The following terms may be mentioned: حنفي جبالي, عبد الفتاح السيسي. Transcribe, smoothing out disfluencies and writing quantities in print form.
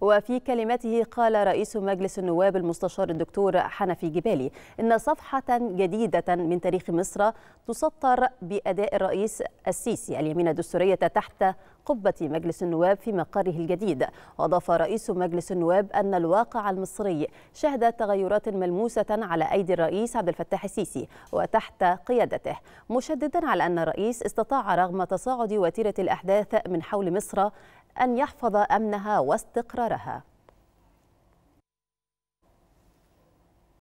وفي كلمته قال رئيس مجلس النواب المستشار الدكتور حنفي جبالي إن صفحة جديدة من تاريخ مصر تسطر بأداء الرئيس السيسي اليمين الدستورية تحت قبة مجلس النواب في مقره الجديد. وأضاف رئيس مجلس النواب أن الواقع المصري شهد تغيرات ملموسة على أيدي الرئيس عبد الفتاح السيسي وتحت قيادته، مشددا على أن الرئيس استطاع رغم تصاعد وتيرة الأحداث من حول مصر أن يحفظ أمنها واستقرارها.